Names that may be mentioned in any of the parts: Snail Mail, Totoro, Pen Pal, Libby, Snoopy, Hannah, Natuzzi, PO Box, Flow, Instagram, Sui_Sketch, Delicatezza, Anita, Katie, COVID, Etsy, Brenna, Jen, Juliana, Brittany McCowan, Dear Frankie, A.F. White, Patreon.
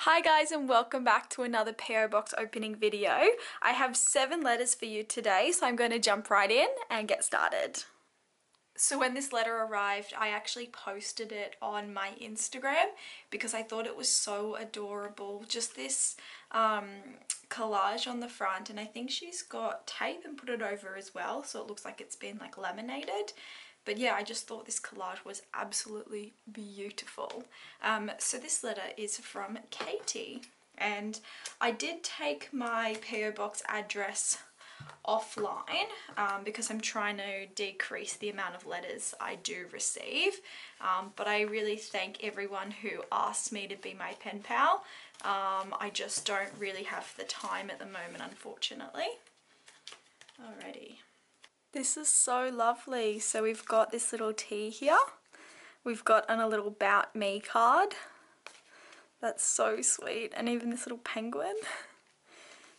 Hi guys, and welcome back to another PO box opening video. I have 7 letters for you today, so I'm going to jump right in and get started. So when this letter arrived, I actually posted it on my Instagram because I thought it was so adorable. Just this collage on the front, and I think she's got tape and put it over as well, so it looks like it's been like laminated. But yeah, I just thought this collage was absolutely beautiful. So this letter is from Katie, and I did take my PO box address offline because I'm trying to decrease the amount of letters I do receive. But I really thank everyone who asked me to be my pen pal. I just don't really have the time at the moment, unfortunately. Alrighty. This is so lovely. So we've got this little tea here. We've got a little about me card. That's so sweet. And even this little penguin.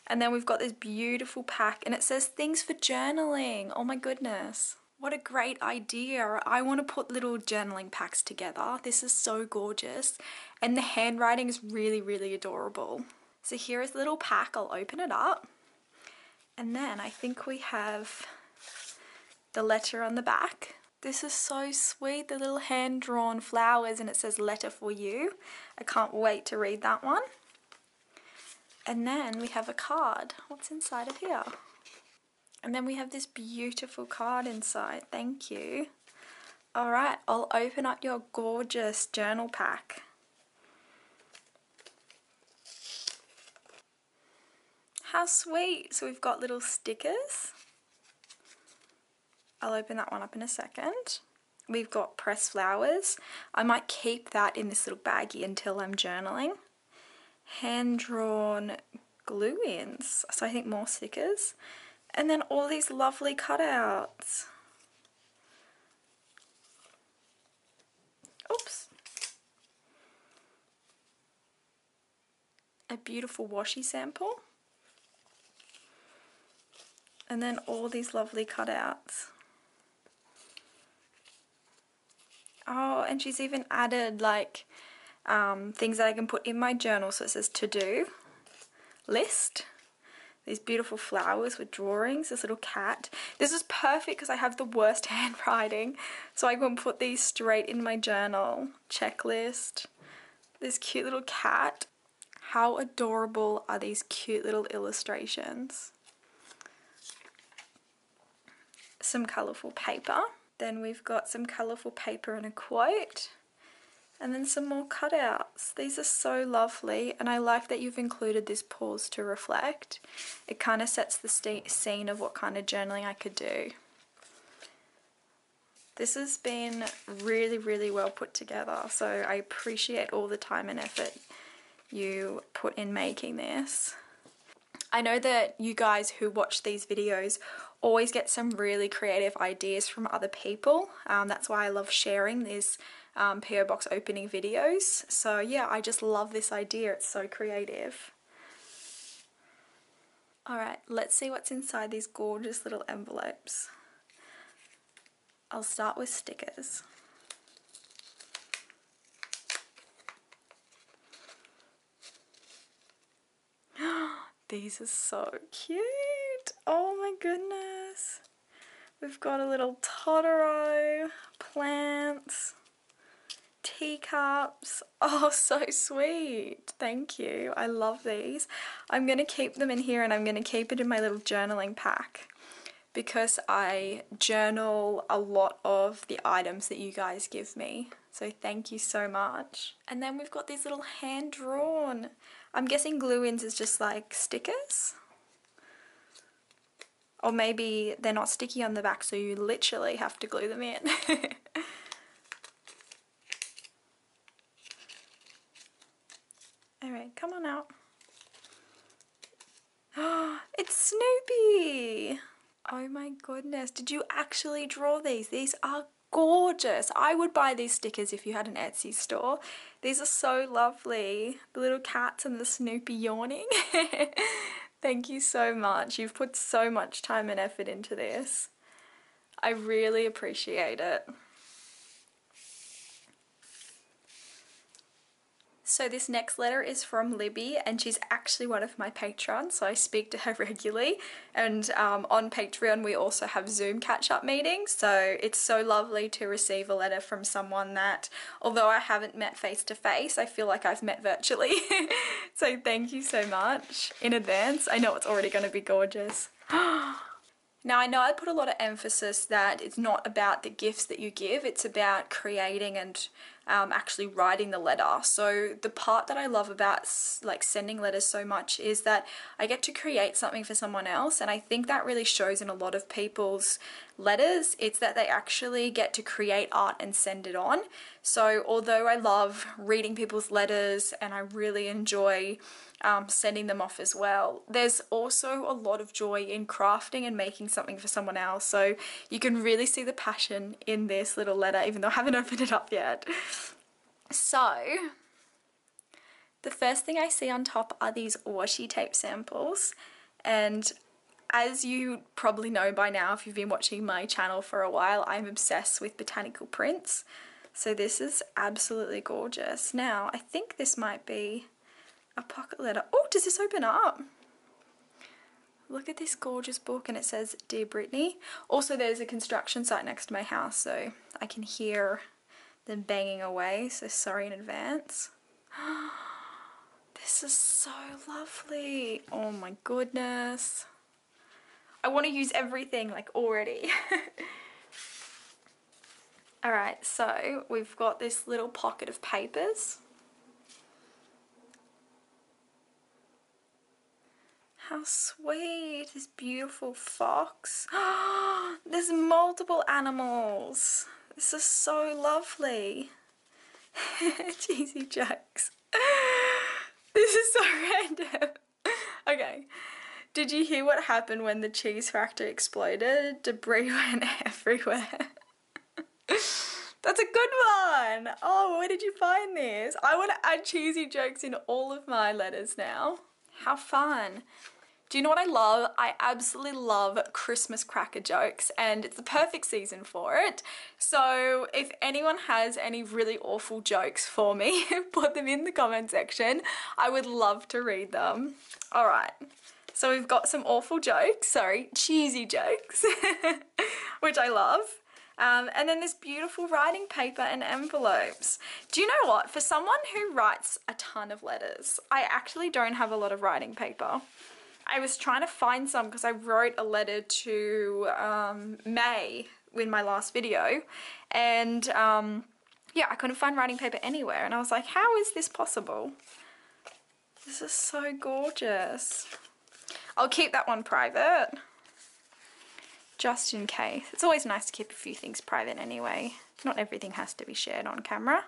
And then we've got this beautiful pack, and it says things for journaling. Oh my goodness. What a great idea. I want to put little journaling packs together. This is so gorgeous. And the handwriting is really, really adorable. So here is the little pack. I'll open it up. And then I think we have the letter on the back. This is so sweet, the little hand-drawn flowers, and it says letter for you. I can't wait to read that one. And then we have a card. What's inside of here? And then we have this beautiful card inside. Thank you. All right, I'll open up your gorgeous journal pack. How sweet. So we've got little stickers. I'll open that one up in a second. We've got pressed flowers. I might keep that in this little baggie until I'm journaling. Hand-drawn glue-ins. So I think more stickers. And then all these lovely cutouts. Oops. A beautiful washi sample. And then all these lovely cutouts. Oh, and she's even added like things that I can put in my journal. So it says to-do list, these beautiful flowers with drawings, this little cat. This is perfect because I have the worst handwriting, so I can put these straight in my journal. Checklist, this cute little cat. How adorable are these cute little illustrations? Some colourful paper. Then we've got some colourful paper and a quote, and then some more cutouts. These are so lovely, and I like that you've included this pause to reflect. It kind of sets the scene of what kind of journaling I could do. This has been really, really well put together, so I appreciate all the time and effort you put in making this. I know that you guys who watch these videos always get some really creative ideas from other people. That's why I love sharing these PO box opening videos. So yeah, I just love this idea. It's so creative. Alright, let's see what's inside these gorgeous little envelopes. I'll start with stickers. These are so cute. Oh my goodness. We've got a little Totoro, plants, teacups. Oh, so sweet. Thank you. I love these. I'm going to keep them in here, and I'm going to keep it in my little journaling pack because I journal a lot of the items that you guys give me. So thank you so much. And then we've got these little hand-drawn. I'm guessing glue-ins is just like stickers. Or maybe they're not sticky on the back, so you literally have to glue them in. Alright, come on out. Oh, it's Snoopy! Oh my goodness, did you actually draw these? These are gorgeous. I would buy these stickers if you had an Etsy store. These are so lovely. The little cats and the Snoopy yawning. Thank you so much. You've put so much time and effort into this. I really appreciate it. So this next letter is from Libby, and she's actually one of my patrons, so I speak to her regularly. And on Patreon we also have Zoom catch-up meetings, so it's so lovely to receive a letter from someone that, although I haven't met face-to-face, I feel like I've met virtually. So thank you so much in advance. I know it's already going to be gorgeous. Now, I know I put a lot of emphasis that it's not about the gifts that you give, it's about creating and actually writing the letter. So the part that I love about like sending letters so much is that I get to create something for someone else, and I think that really shows in a lot of people's letters. It's that they actually get to create art and send it on. So although I love reading people's letters and I really enjoy sending them off as well, there's also a lot of joy in crafting and making something for someone else. So you can really see the passion in this little letter, even though I haven't opened it up yet. So the first thing I see on top are these washi tape samples, and as you probably know by now if you've been watching my channel for a while, I'm obsessed with botanical prints. So this is absolutely gorgeous. Now I think this might be a pocket letter. Oh, does this open up? Look at this gorgeous book, and it says Dear Brittany. Also, there's a construction site next to my house, so I can hear them banging away, so sorry in advance. This is so lovely. Oh my goodness. I want to use everything, like, already. Alright, so we've got this little pocket of papers. How sweet, this beautiful fox. Oh, there's multiple animals. This is so lovely. Cheesy jokes. This is so random. Okay. Did you hear what happened when the cheese factory exploded? Debris went everywhere. That's a good one. Oh, where did you find this? I want to add cheesy jokes in all of my letters now. How fun. Do you know what I love? I absolutely love Christmas cracker jokes, and it's the perfect season for it. So if anyone has any really awful jokes for me, put them in the comment section. I would love to read them. All right. So we've got some awful jokes, sorry, cheesy jokes, which I love. And then this beautiful writing paper and envelopes. Do you know what? For someone who writes a ton of letters, I actually don't have a lot of writing paper. I was trying to find some because I wrote a letter to May in my last video, and yeah, I couldn't find writing paper anywhere, and I was like, how is this possible? This is so gorgeous. I'll keep that one private just in case. It's always nice to keep a few things private anyway. Not everything has to be shared on camera.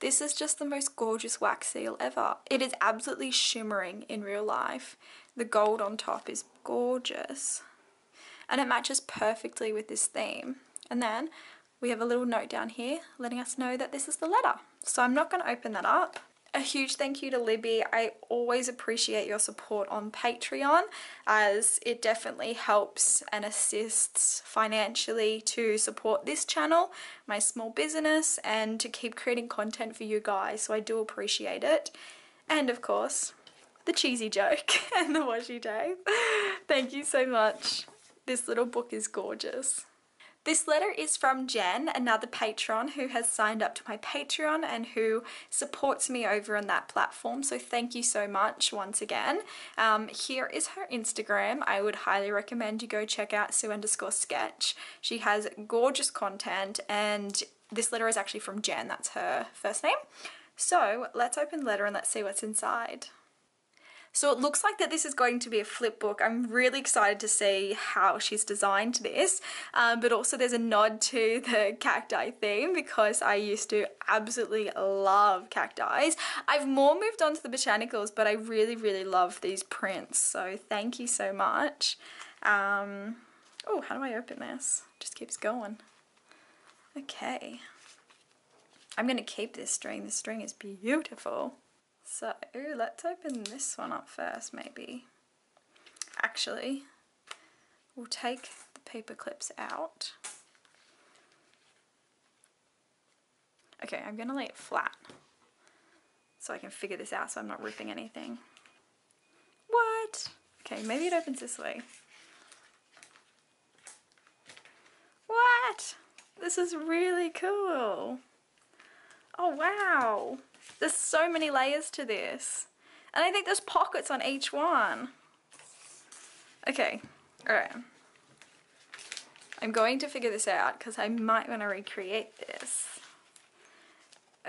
This is just the most gorgeous wax seal ever. It is absolutely shimmering in real life. The gold on top is gorgeous, and it matches perfectly with this theme. And then we have a little note down here letting us know that this is the letter. So I'm not going to open that up. A huge thank you to Libby. I always appreciate your support on Patreon, as it definitely helps and assists financially to support this channel, my small business, and to keep creating content for you guys. So I do appreciate it. And of course, the cheesy joke and the washi tape. Thank you so much. This little book is gorgeous. This letter is from Jen, another patron who has signed up to my Patreon and who supports me over on that platform, so thank you so much once again. Here is her Instagram. I would highly recommend you go check out Sui_Sketch. She has gorgeous content, and this letter is actually from Jen, that's her first name. So let's open the letter and let's see what's inside. So it looks like that this is going to be a flip book. I'm really excited to see how she's designed this, but also there's a nod to the cacti theme because I used to absolutely love cacti. I've more moved on to the botanicals, but I really, really love these prints, so thank you so much. Oh, how do I open this? It just keeps going. Okay. I'm going to keep this string. This string is beautiful. So, let's open this one up first, maybe. Actually, we'll take the paper clips out. Okay, I'm going to lay it flat. so I can figure this out so I'm not ripping anything. What? Okay, maybe it opens this way. What? This is really cool. Oh wow. There's so many layers to this. And I think there's pockets on each one. Okay, alright. I'm going to figure this out because I might want to recreate this.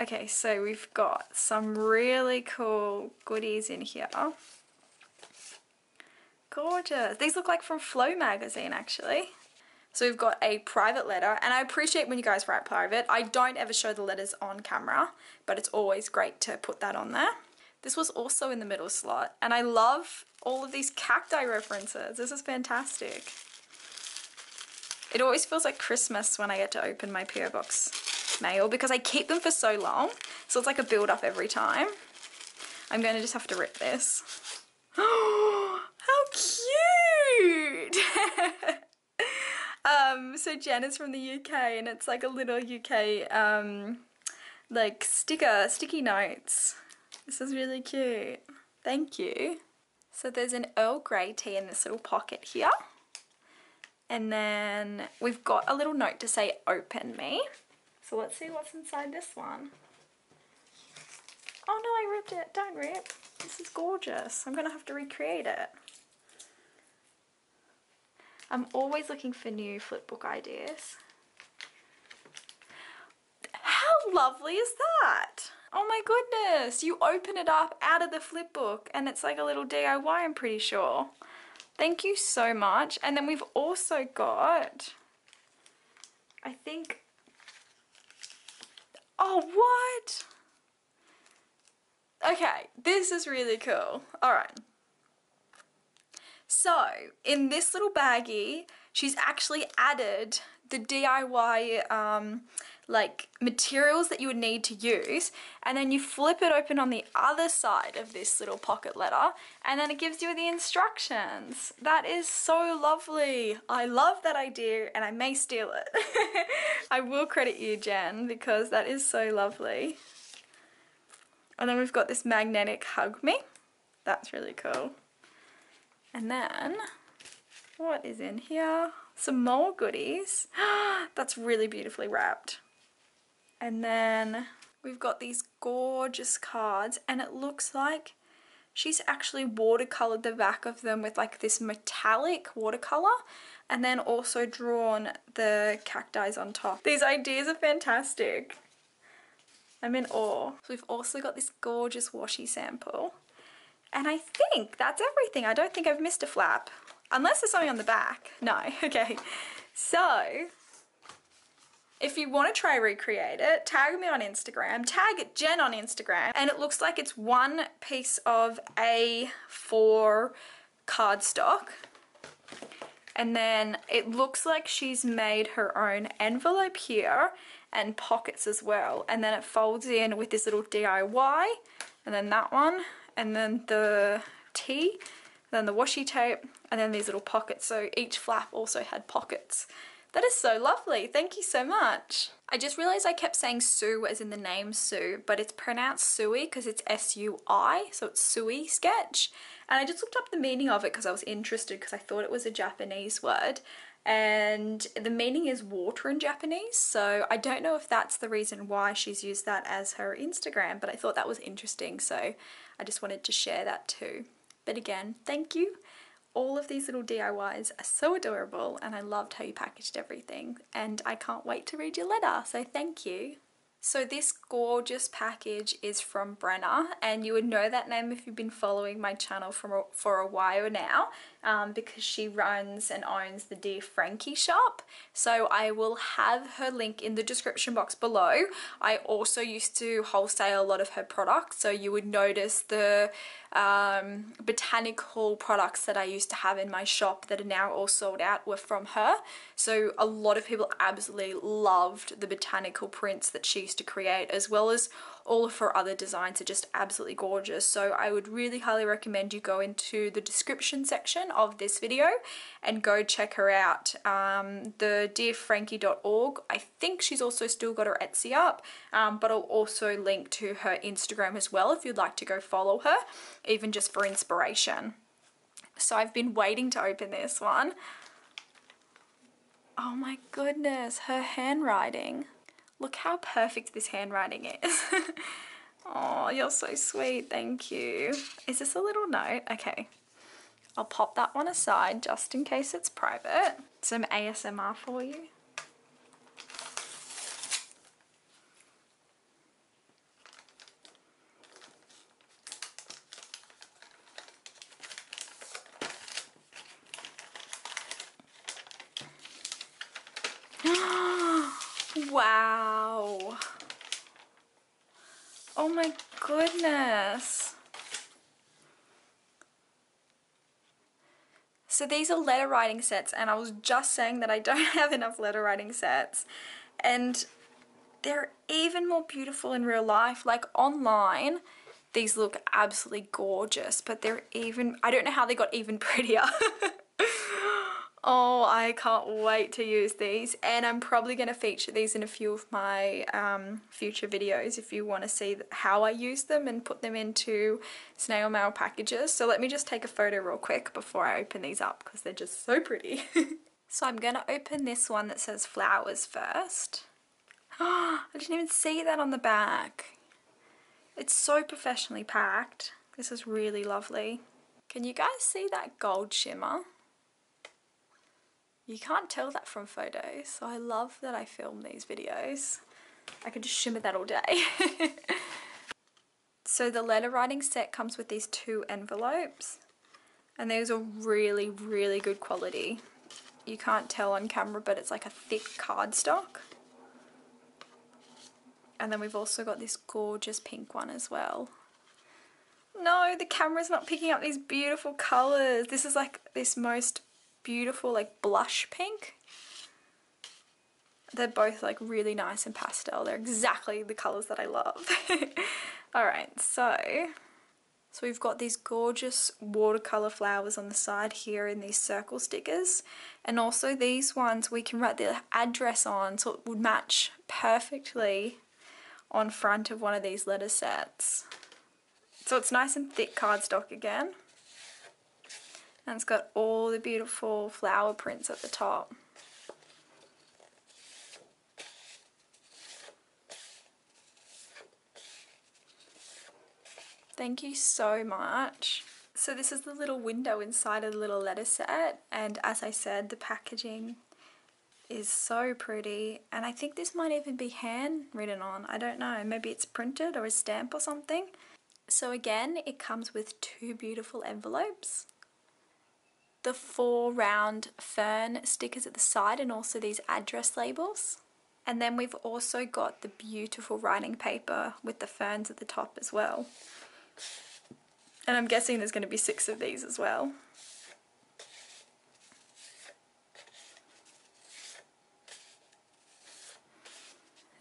Okay, so we've got some really cool goodies in here. Gorgeous. These look like from Flow magazine actually. So we've got a private letter, and I appreciate when you guys write private. I don't ever show the letters on camera, but it's always great to put that on there. This was also in the middle slot, and I love all of these cacti references. This is fantastic. It always feels like Christmas when I get to open my PO Box mail because I keep them for so long, so it's like a build up every time. I'm going to just have to rip this. Oh, how cute! So Jen is from the UK, and it's like a little UK like sticky notes. This is really cute. Thank you. So there's an Earl Grey tea in this little pocket here. And then we've got a little note to say open me. So let's see what's inside this one. Oh no, I ripped it. Don't rip. This is gorgeous. I'm going to have to recreate it. I'm always looking for new flipbook ideas. How lovely is that? Oh my goodness, you open it up out of the flipbook and it's like a little DIY, I'm pretty sure. Thank you so much. And then we've also got, I think, oh what? Okay, this is really cool. All right. So, in this little baggie, she's actually added the DIY like materials that you would need to use, and then you flip it open on the other side of this little pocket letter, and then it gives you the instructions. That is so lovely. I love that idea, and I may steal it. I will credit you, Jen, because that is so lovely. And then we've got this magnetic hug me. That's really cool. And then, what is in here? Some more goodies. That's really beautifully wrapped. And then we've got these gorgeous cards, and it looks like she's actually watercolored the back of them with like this metallic watercolor, and then also drawn the cacti on top. These ideas are fantastic. I'm in awe. So we've also got this gorgeous washi sample. And I think that's everything. I don't think I've missed a flap. Unless there's something on the back. No, okay. So, if you want to try recreate it, tag me on Instagram. Tag Jen on Instagram. And it looks like it's one piece of A4 cardstock. And then it looks like she's made her own envelope here and pockets as well. And then it folds in with this little DIY. And then that one. And then the tea, then the washi tape, and then these little pockets. So each flap also had pockets. That is so lovely. Thank you so much. I just realized I kept saying Sue as in the name Sue, but it's pronounced Sui because it's S-U-I, so it's Sui_Sketch. And I just looked up the meaning of it because I was interested because I thought it was a Japanese word. And the meaning is water in Japanese, so I don't know if that's the reason why she's used that as her Instagram, but I thought that was interesting, so I just wanted to share that too. But again, thank you. All of these little DIYs are so adorable, and I loved how you packaged everything, and I can't wait to read your letter, so thank you. So this gorgeous package is from Brenna, and you would know that name if you've been following my channel for a while now, because she runs and owns the Dear Frankie shop. So I will have her link in the description box below. I also used to wholesale a lot of her products, so you would notice the botanical products that I used to have in my shop that are now all sold out were from her. So a lot of people absolutely loved the botanical prints that she used to create, as well as all of her other designs are just absolutely gorgeous. So I would really highly recommend you go into the description section of this video and go check her out. The dearfrankie.org, I think she's also still got her Etsy up, but I'll also link to her Instagram as well if you'd like to go follow her, even just for inspiration. So I've been waiting to open this one. Oh my goodness, her handwriting. Look how perfect this handwriting is. Oh, you're so sweet, thank you. Is this a little note? Okay, I'll pop that one aside just in case it's private. Some ASMR for you. Wow. Oh my goodness. So these are letter writing sets, and I was just saying that I don't have enough letter writing sets, and they're even more beautiful in real life. Like online, these look absolutely gorgeous, but they're even, I don't know how they got even prettier. Oh, I can't wait to use these, and I'm probably going to feature these in a few of my future videos if you want to see how I use them and put them into snail mail packages. So let me just take a photo real quick before I open these up because they're just so pretty. So I'm going to open this one that says flowers first. I didn't even see that on the back. It's so professionally packed. This is really lovely. Can you guys see that gold shimmer? You can't tell that from photos, so I love that I film these videos. I could just shimmer that all day. So the letter writing set comes with these two envelopes, and these are really, really good quality. You can't tell on camera, but it's like a thick cardstock. And then we've also got this gorgeous pink one as well. No, the camera's not picking up these beautiful colours. This is like this most beautiful like blush pink. They're both like really nice and pastel. They're exactly the colors that I love. All right, so we've got these gorgeous watercolor flowers on the side here in these circle stickers, and also these ones we can write the address on, so it would match perfectly on front of one of these letter sets. So it's nice and thick cardstock again. And it's got all the beautiful flower prints at the top. Thank you so much. So this is the little window inside of the little letter set, and as I said, the packaging is so pretty, and I think this might even be handwritten on. I don't know, maybe it's printed or a stamp or something. So again, it comes with two beautiful envelopes, the 4 round fern stickers at the side, and also these address labels. And then we've also got the beautiful writing paper with the ferns at the top as well. And I'm guessing there's going to be 6 of these as well.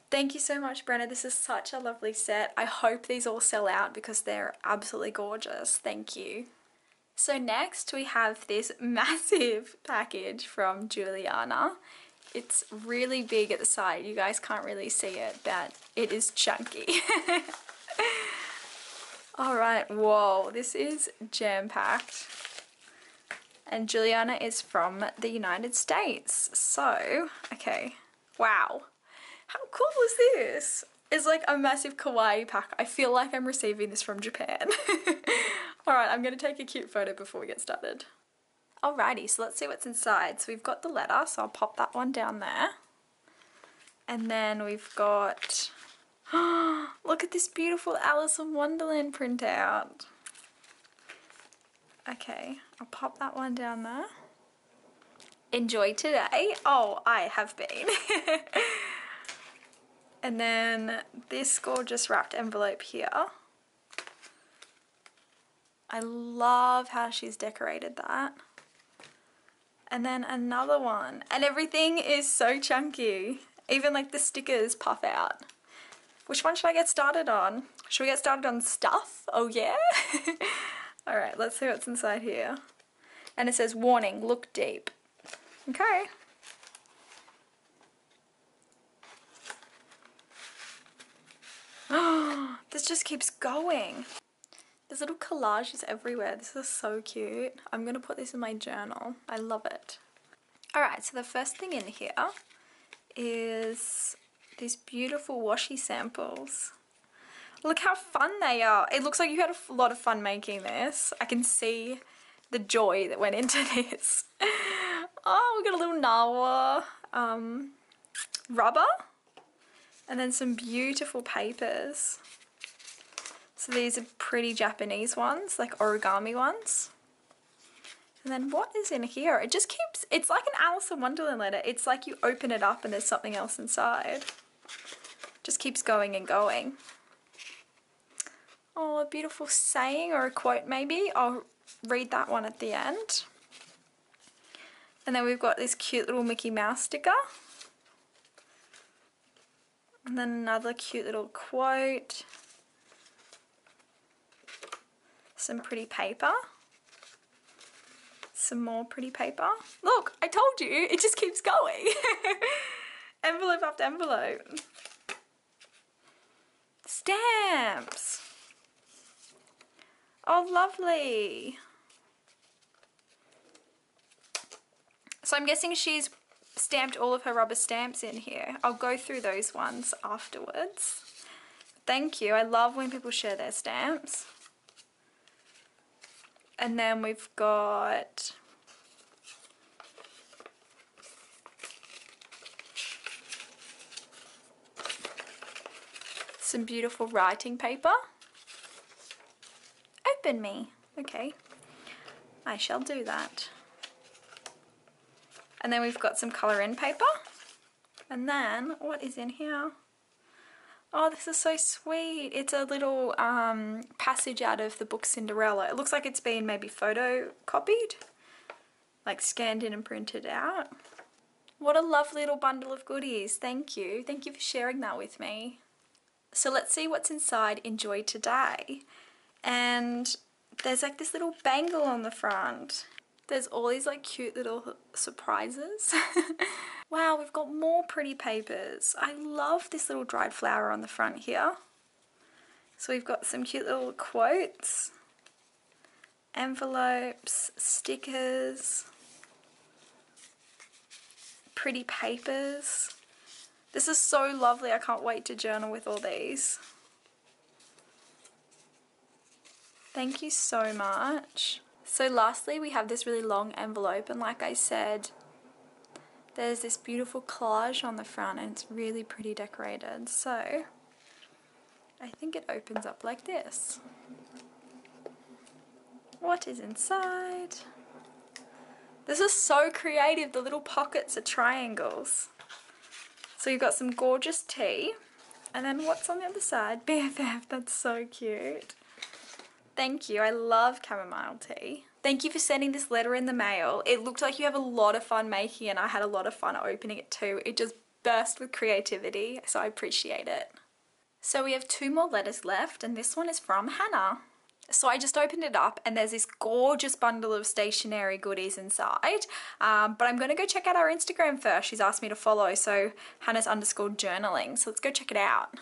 Thank you so much, Brenna. This is such a lovely set. I hope these all sell out because they're absolutely gorgeous. Thank you. So next we have this massive package from Juliana. It's really big at the side. You guys can't really see it, but it is chunky. All right, whoa, this is jam-packed. And Juliana is from the United States. So, okay, wow. How cool is this? It's like a massive kawaii pack. I feel like I'm receiving this from Japan. Alright, I'm going to take a cute photo before we get started. Alrighty, so let's see what's inside. So we've got the letter, so I'll pop that one down there. And then we've got... look at this beautiful Alice in Wonderland printout. Okay, I'll pop that one down there. Enjoy today. Oh, I have been. And then this gorgeous wrapped envelope here. I love how she's decorated that. And then another one. And everything is so chunky. Even like the stickers puff out. Which one should I get started on? Should we get started on stuff? Oh yeah? Alright, let's see what's inside here. And it says, warning, look deep. Okay. Oh, this just keeps going. There's little collages everywhere. This is so cute. I'm gonna put this in my journal. I love it. Alright, so the first thing in here is these beautiful washi samples. Look how fun they are. It looks like you had a lot of fun making this. I can see the joy that went into this. Oh, we got a little narwhal rubber and then some beautiful papers. So these are pretty Japanese ones, like origami ones. And then what is in here? It just keeps, it's like an Alice in Wonderland letter. It's like you open it up and there's something else inside. Just keeps going and going. Oh, a beautiful saying or a quote maybe. I'll read that one at the end. And then we've got this cute little Mickey Mouse sticker. And then another cute little quote. Some pretty paper. Some more pretty paper. Look, I told you, it just keeps going. Envelope after envelope. Stamps. Oh, lovely. So I'm guessing she's stamped all of her rubber stamps in here. I'll go through those ones afterwards. Thank you. I love when people share their stamps. And then we've got some beautiful writing paper. Open me. Okay, I shall do that. And then we've got some colour in paper. And then, what is in here? Oh, this is so sweet. It's a little passage out of the book Cinderella. It looks like it's been maybe photocopied, like scanned in and printed out. What a lovely little bundle of goodies. Thank you. Thank you for sharing that with me. So let's see what's inside Enjoy Today. And there's like this little bangle on the front. There's all these like cute little surprises. Wow, we've got more pretty papers. I love this little dried flower on the front here. So we've got some cute little quotes, envelopes, stickers, pretty papers. This is so lovely. I can't wait to journal with all these. Thank you so much. So lastly, we have this really long envelope, and like I said, there's this beautiful collage on the front and it's really pretty decorated. So I think it opens up like this. What is inside? This is so creative. The little pockets are triangles. So you've got some gorgeous tea. And then what's on the other side? BFF, that's so cute. Thank you. I love chamomile tea. Thank you for sending this letter in the mail. It looked like you have a lot of fun making it, and I had a lot of fun opening it too. It just burst with creativity, so I appreciate it. So we have two more letters left, and this one is from Hannah. So I just opened it up and there's this gorgeous bundle of stationery goodies inside. But I'm going to go check out our Instagram first. She's asked me to follow, so Hannah's_journaling. So let's go check it out.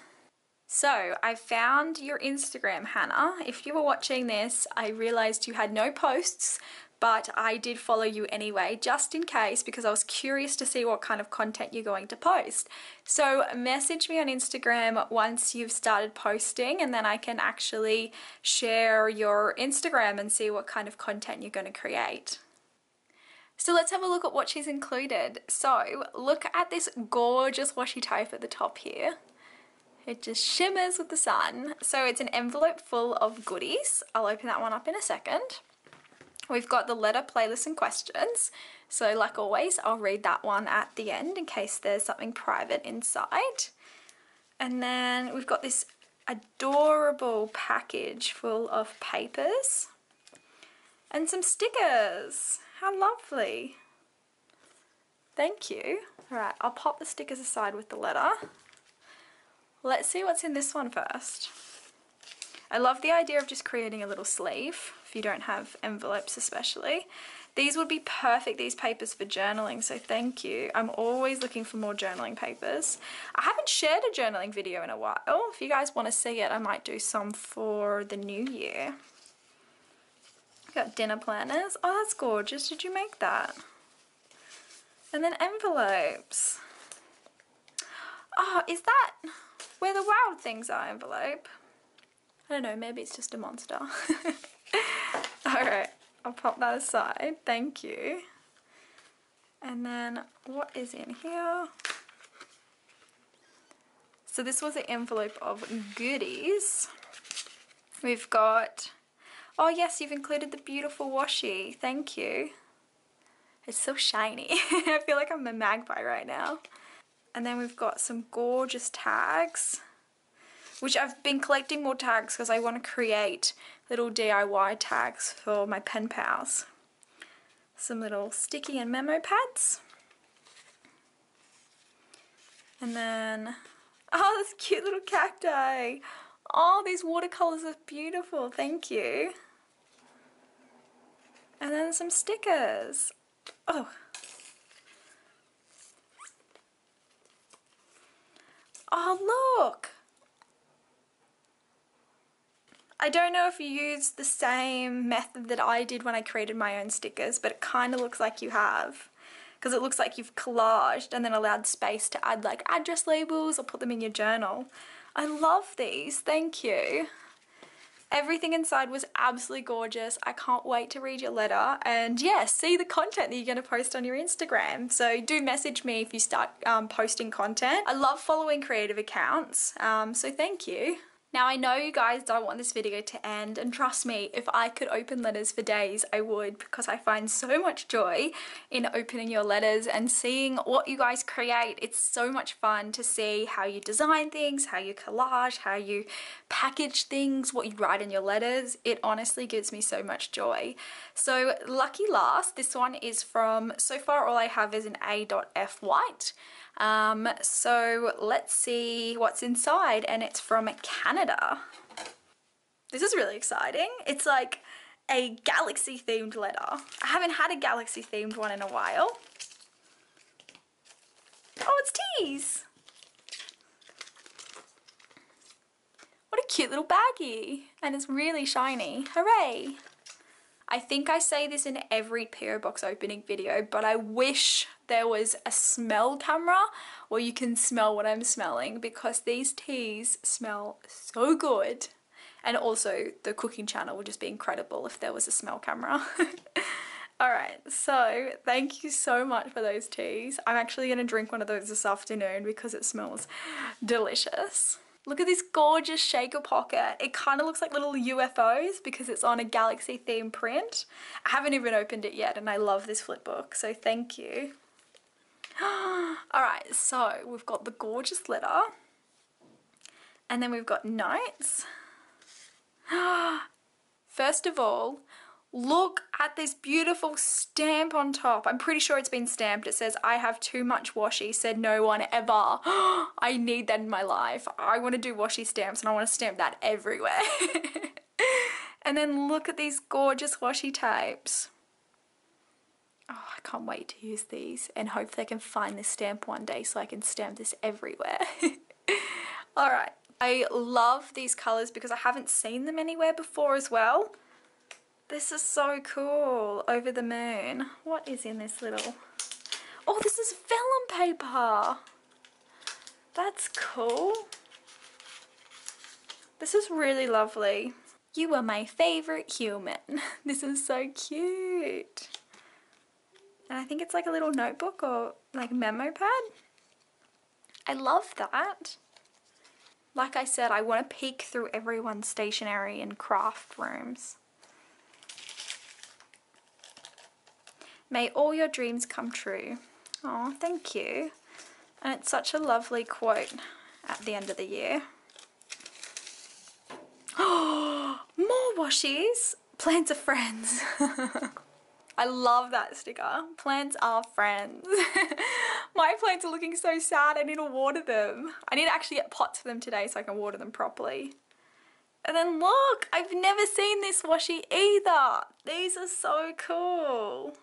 So, I found your Instagram, Hannah. If you were watching this, I realized you had no posts, but I did follow you anyway, just in case, because I was curious to see what kind of content you're going to post. So, message me on Instagram once you've started posting, and then I can actually share your Instagram and see what kind of content you're going to create. So let's have a look at what she's included. So, look at this gorgeous washi tape at the top here. It just shimmers with the sun. So it's an envelope full of goodies. I'll open that one up in a second. We've got the letter, playlist and questions. So like always, I'll read that one at the end in case there's something private inside. And then we've got this adorable package full of papers and some stickers. How lovely. Thank you. All right, I'll pop the stickers aside with the letter. Let's see what's in this one first. I love the idea of just creating a little sleeve if you don't have envelopes especially. These would be perfect, these papers, for journaling, so thank you. I'm always looking for more journaling papers. I haven't shared a journaling video in a while. If you guys want to see it, I might do some for the new year. Got dinner planners. Oh, that's gorgeous. Did you make that? And then envelopes. Oh, is that where the wild things are envelope? I don't know, maybe it's just a monster. Alright, I'll pop that aside. Thank you. And then what is in here? So this was an envelope of goodies. We've got... oh yes, you've included the beautiful washi. Thank you. It's so shiny. I feel like I'm a magpie right now. And then we've got some gorgeous tags, which I've been collecting more tags because I want to create little DIY tags for my pen pals. Some little sticky and memo pads. And then, oh, this cute little cacti. Oh, these watercolors are beautiful, thank you. And then some stickers. Oh, look. I don't know if you use the same method that I did when I created my own stickers, but it kind of looks like you have, because it looks like you've collaged and then allowed space to add like address labels or put them in your journal. I love these, thank you. Everything inside was absolutely gorgeous. I can't wait to read your letter and yeah, see the content that you're going to post on your Instagram. So do message me if you start posting content. I love following creative accounts, so thank you. Now I know you guys don't want this video to end, and trust me, if I could open letters for days, I would, because I find so much joy in opening your letters and seeing what you guys create. It's so much fun to see how you design things, how you collage, how you package things, what you write in your letters. It honestly gives me so much joy. So lucky last, this one is from, so far all I have is an A.F. White. So let's see what's inside, and it's from Canada. This is really exciting. It's like a galaxy themed letter. I haven't had a galaxy themed one in a while. Oh, it's teas. What a cute little baggie, and it's really shiny. Hooray. I think I say this in every PO box opening video, but I wish there was a smell camera where you can smell what I'm smelling, because these teas smell so good. And also the cooking channel would just be incredible if there was a smell camera. All right, so thank you so much for those teas. I'm actually gonna drink one of those this afternoon because it smells delicious. Look at this gorgeous shaker pocket. It kind of looks like little UFOs because it's on a galaxy theme print. I haven't even opened it yet, and I love this flip book, so thank you. All right, so we've got the gorgeous letter, and then we've got notes. First of all, look at this beautiful stamp on top. I'm pretty sure it's been stamped. It says, "I have too much washi, said no one ever." I need that in my life. I want to do washi stamps, and I want to stamp that everywhere. And then look at these gorgeous washi tapes. Oh, I can't wait to use these, and hopefully I can find this stamp one day so I can stamp this everywhere. All right. I love these colors because I haven't seen them anywhere before as well. This is so cool, over the moon. What is in this little... oh, this is vellum paper. That's cool. This is really lovely. You are my favorite human. This is so cute. And I think it's like a little notebook or like memo pad. I love that. Like I said, I want to peek through everyone's stationery and craft rooms. May all your dreams come true. Oh, thank you. And it's such a lovely quote at the end of the year. Oh, more washies. Plants are friends. I love that sticker. Plants are friends. My plants are looking so sad. I need to water them. I need to actually get pots for them today so I can water them properly. And then look, I've never seen this washi either. These are so cool.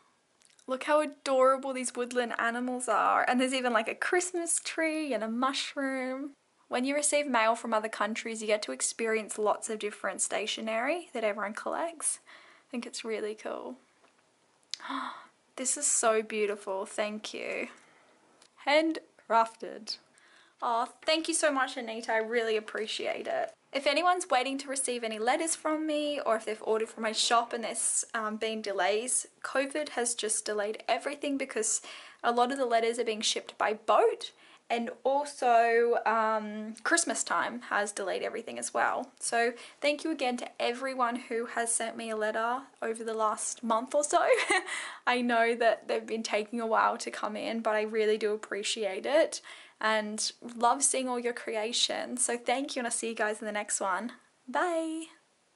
Look how adorable these woodland animals are. And there's even like a Christmas tree and a mushroom. When you receive mail from other countries, you get to experience lots of different stationery that everyone collects. I think it's really cool. This is so beautiful. Thank you. Handcrafted. Oh, thank you so much, Anita. I really appreciate it. If anyone's waiting to receive any letters from me, or if they've ordered from my shop and there's been delays, COVID has just delayed everything because a lot of the letters are being shipped by boat, and also Christmas time has delayed everything as well. So thank you again to everyone who has sent me a letter over the last month or so. I know that they've been taking a while to come in, but I really do appreciate it. And love seeing all your creations. So thank you, and I'll see you guys in the next one. Bye.